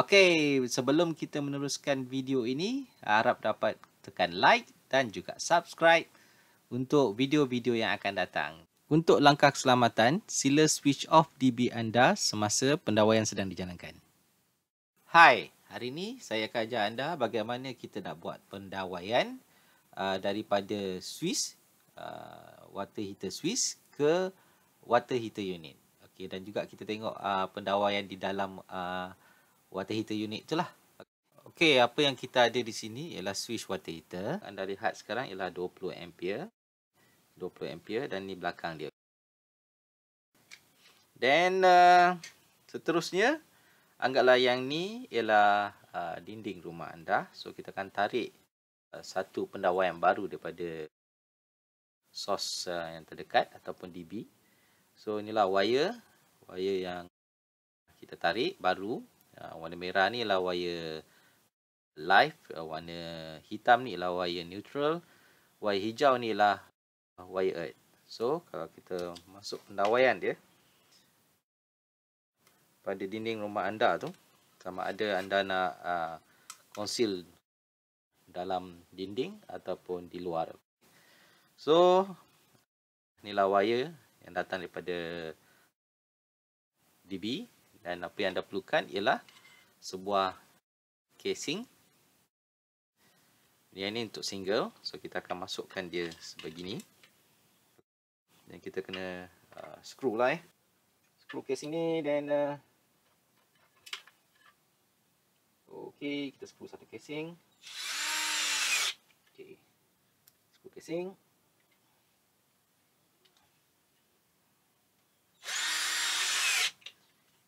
Okey, sebelum kita meneruskan video ini, harap dapat tekan like dan juga subscribe untuk video-video yang akan datang. Untuk langkah keselamatan, sila switch off DB anda semasa pendawaian sedang dijalankan. Hai, hari ini saya akan ajar anda bagaimana kita nak buat pendawaian daripada Swiss, water heater Swiss ke water heater unit. Okey, dan juga kita tengok pendawaian di dalam water heater unit tu lah. Okey, apa yang kita ada di sini ialah switch water heater. Anda lihat sekarang ialah 20 ampere dan ni belakang dia. Then seterusnya, anggaplah yang ni ialah dinding rumah anda. So kita akan tarik satu pendawaian baru daripada sos yang terdekat ataupun DB. So inilah wire yang kita tarik baru. Warna merah ni ialah wire live, warna hitam ni ialah wire neutral, wire hijau ni ialah wire earth. So kalau kita masuk pendawaian dia pada dinding rumah anda tu, sama ada anda nak conceal dalam dinding ataupun di luar. So inilah wire yang datang daripada DB. Dan apa yang anda perlukan ialah sebuah casing. Yang ini untuk single. So kita akan masukkan dia sebegini. Dan kita kena screw lah. Screw casing ni dan okey, kita screw satu casing. Okey. Screw casing.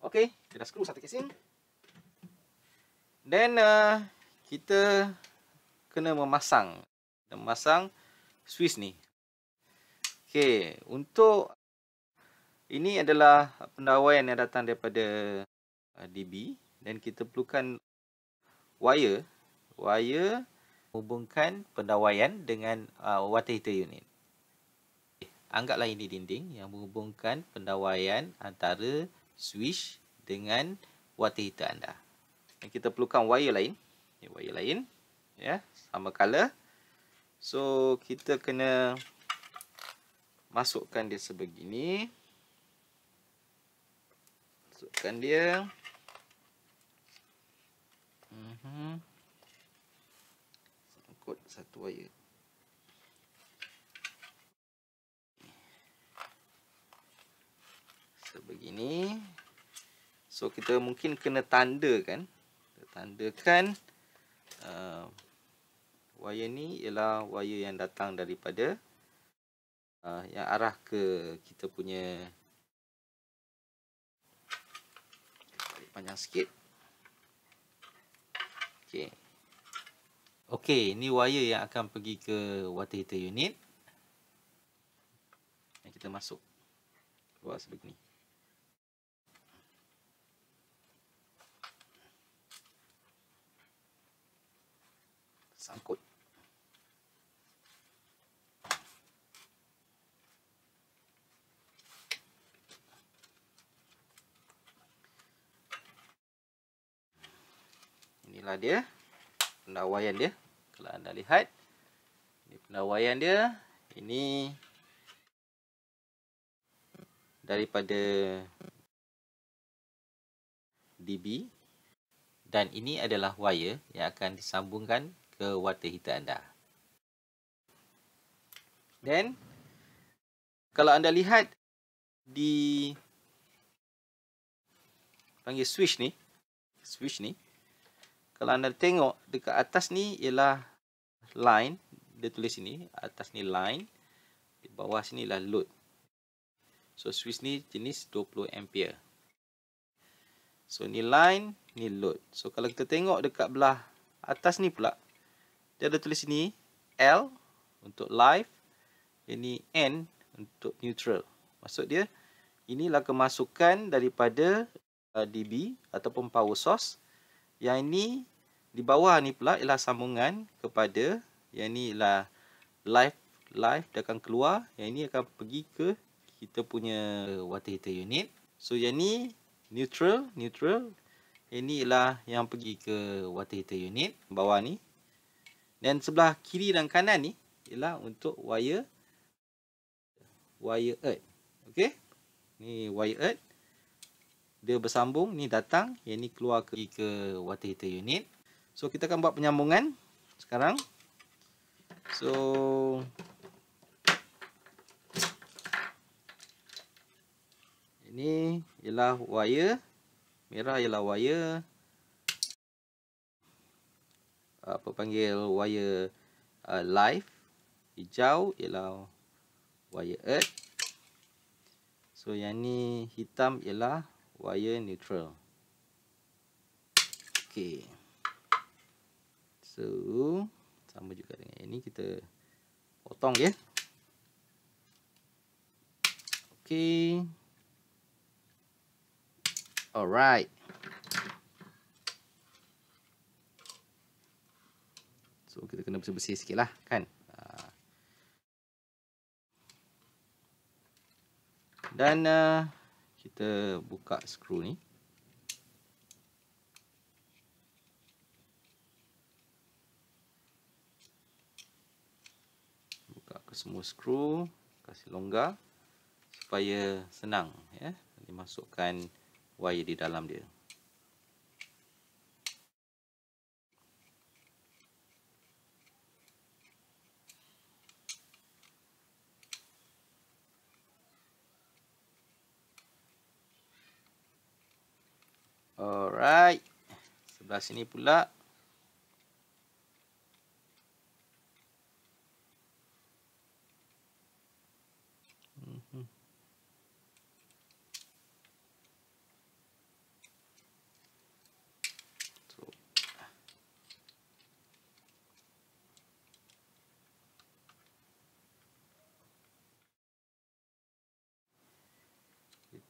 Okey, kita dah screw satu casing. Then kita kena memasang Swiss ni. Okey, untuk ini adalah pendawaian yang datang daripada DB, dan kita perlukan wire hubungkan pendawaian dengan water heater unit. Okay, anggaplah ini dinding yang menghubungkan pendawaian antara switch dengan water heater anda. Dan kita perlukan wire lain. Ini wire lain. Ya, sama color. So, kita kena masukkan dia sebegini. Masukkan dia. Sangkut satu wire. Sebegini. So kita mungkin kena tandakan. Kita tandakan wire ni ialah wire yang datang daripada yang arah ke kita punya. Tarik panjang sikit. Okey. Okey, ni wire yang akan pergi ke water heater unit. Dan kita masuk keluar sebegini. Sangkut. Inilah dia pendawaian dia. Kalau anda lihat, ini pendawaian dia. Ini daripada DB, dan ini adalah wire yang akan disambungkan ke water heater anda. Then kalau anda lihat di panggil switch ni, kalau anda tengok dekat atas ni ialah line, dia tulis sini, atas ni line, di bawah sini ialah load. So switch ni jenis 20 ampere. So ni line, ni load. So kalau kita tengok dekat belah atas ni pula, dia ada tulis sini L untuk live, ini N untuk neutral. Maksud dia, inilah kemasukan daripada DB ataupun power source. Yang ini di bawah ni pula ialah sambungan kepada, yang ini ialah live dia akan keluar, yang ini akan pergi ke kita punya water heater unit. So yang ni neutral, Inilah yang pergi ke water heater unit bawah ni. Dan sebelah kiri dan kanan ni ialah untuk wire earth. Okey. Ni wire earth. Dia bersambung, ni datang, yang ni keluar pergi ke water heater unit. So kita akan buat penyambungan sekarang. So ini ialah wire. Merah ialah wire apa panggil wire live, hijau ialah wire earth. So yang ni hitam ialah wire neutral. Okey. So sama juga dengan ini, kita potong dia. Okey. Alright. So kita kena bersih-bersih sikit lah kan. Dan kita buka skru ni. Buka ke semua skru, kasih longgar supaya senang ya. Dimasukkan wire di dalam dia. Alright. Sebelah sini pula.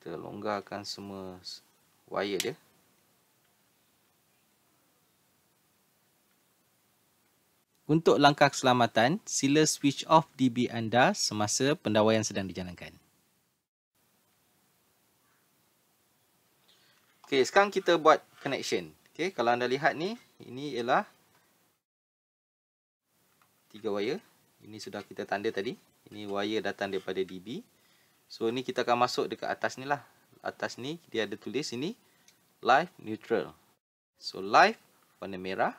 Kita longgarkan semua wire dia. Untuk langkah keselamatan, sila switch off DB anda semasa pendawaian sedang dijalankan. Okey, sekarang kita buat connection. Okey, kalau anda lihat ni, ini ialah 3 wire. Ini sudah kita tanda tadi. Ini wire datang daripada DB. So ni kita akan masuk dekat atas ni lah. Atas ni dia ada tulis ini live neutral. So live warna merah.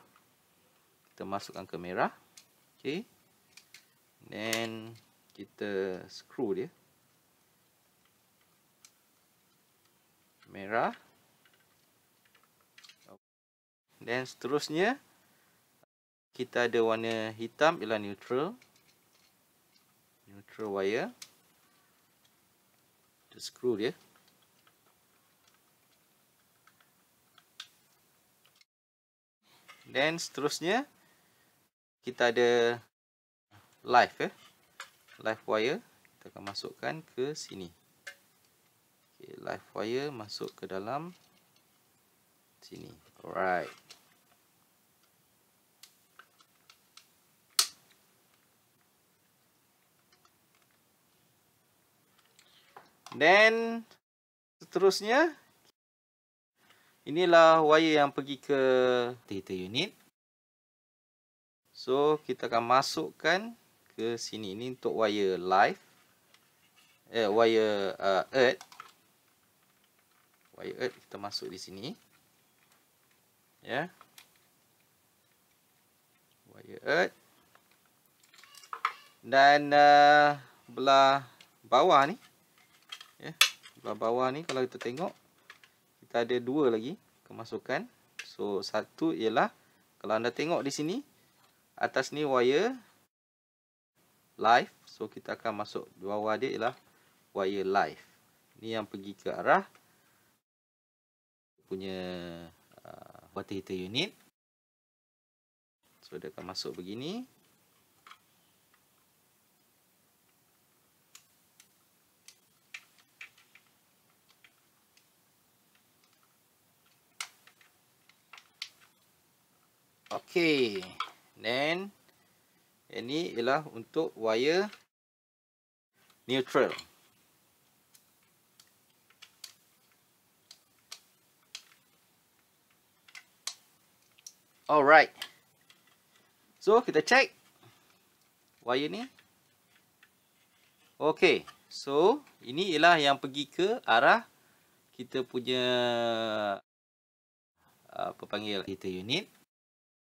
Kita masukkan ke merah. Okay. Then kita screw dia. Merah. Then seterusnya kita ada warna hitam ialah neutral. Neutral wire. Screw dia. Dan seterusnya kita ada live ya. Live wire kita akan masukkan ke sini. Okey, live wire masuk ke dalam sini. Alright. Then seterusnya inilah wire yang pergi ke heater unit. So kita akan masukkan ke sini. Ini untuk wire live. Wire earth. Wire earth kita masuk di sini. Ya. Yeah. Wire earth. Dan belah bawah ni. Belah bawah ni kalau kita tengok, kita ada 2 lagi kemasukan. So satu ialah, kalau anda tengok di sini, atas ni wire live. So kita akan masuk di bawah dia ialah wire live. Ni yang pergi ke arah punya water heater unit. So dia akan masuk begini. Okey, then ini ialah untuk wire neutral. Alright. So kita cek wire ni. Okey. So ini ialah yang pergi ke arah kita punya apa panggil heater unit.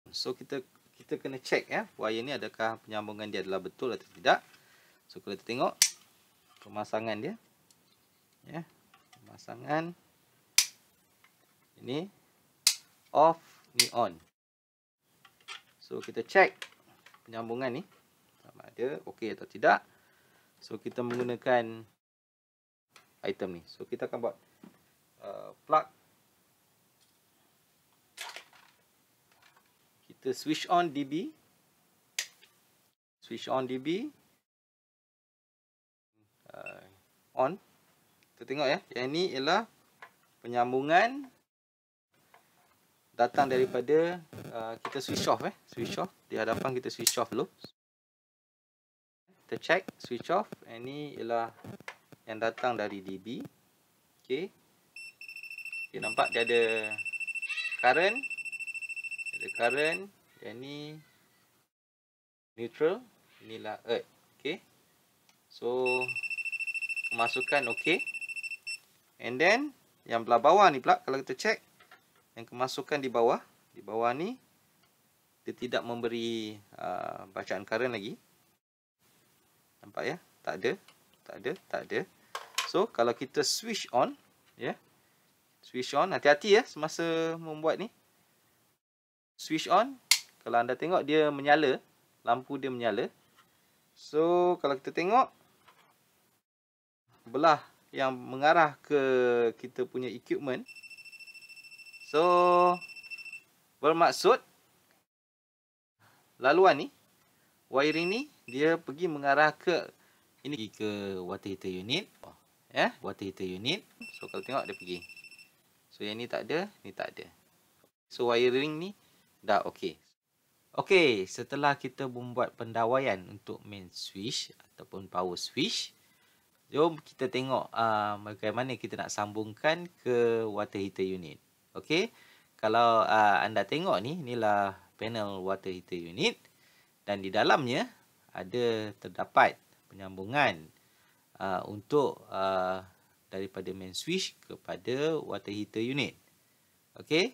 So kita kena cek ya, wire ni adakah penyambungan dia adalah betul atau tidak. So kalau kita tengok pemasangan dia. Ya. Pemasangan ini off, ni on. So kita cek penyambungan ni sama ada okey atau tidak. So kita menggunakan item ni. So kita akan buat plug. Kita switch on DB. Switch on DB. On. Kita tengok ya. Yang ni ialah penyambungan datang daripada kita switch off switch off di hadapan kita switch off dulu. Kita check switch off, ini ialah yang datang dari DB. Okey. Okey, nampak dia ada current. Dia ada current, yang ni neutral, inilah earth. Okey. So kemasukan okey. And then yang belah bawah ni pula kalau kita check, yang kemasukan di bawah ni dia tidak memberi bacaan current lagi. Nampak ya? Tak ada, tak ada, tak ada. So kalau kita switch on, ya. Switch on, hati-hati ya semasa membuat ni. Switch on, kalau anda tengok dia menyala, lampu dia menyala. So kalau kita tengok belah yang mengarah ke kita punya equipment, so bermaksud laluan ni, wiring ni dia pergi mengarah ke ini, ke water heater unit. Water heater unit. So kalau tengok dia pergi. So yang ni tak ada, ni tak ada. So wiring ni dah okey. Okey, setelah kita membuat pendawaian untuk main switch ataupun power switch, jom kita tengok bagaimana kita nak sambungkan ke water heater unit. Okey, kalau anda tengok ni, inilah panel water heater unit dan di dalamnya ada terdapat penyambungan untuk daripada main switch kepada water heater unit. Okey,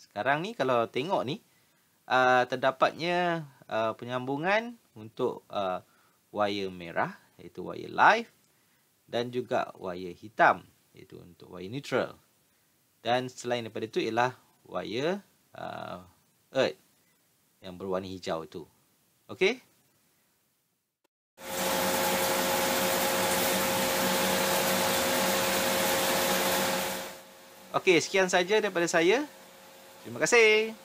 sekarang ni kalau tengok ni terdapatnya penyambungan untuk wire merah iaitu wire live dan juga wire hitam iaitu untuk wire neutral. Dan selain daripada itu ialah wire earth yang berwarna hijau tu. Okey. Okey, sekian saja daripada saya. Terima kasih.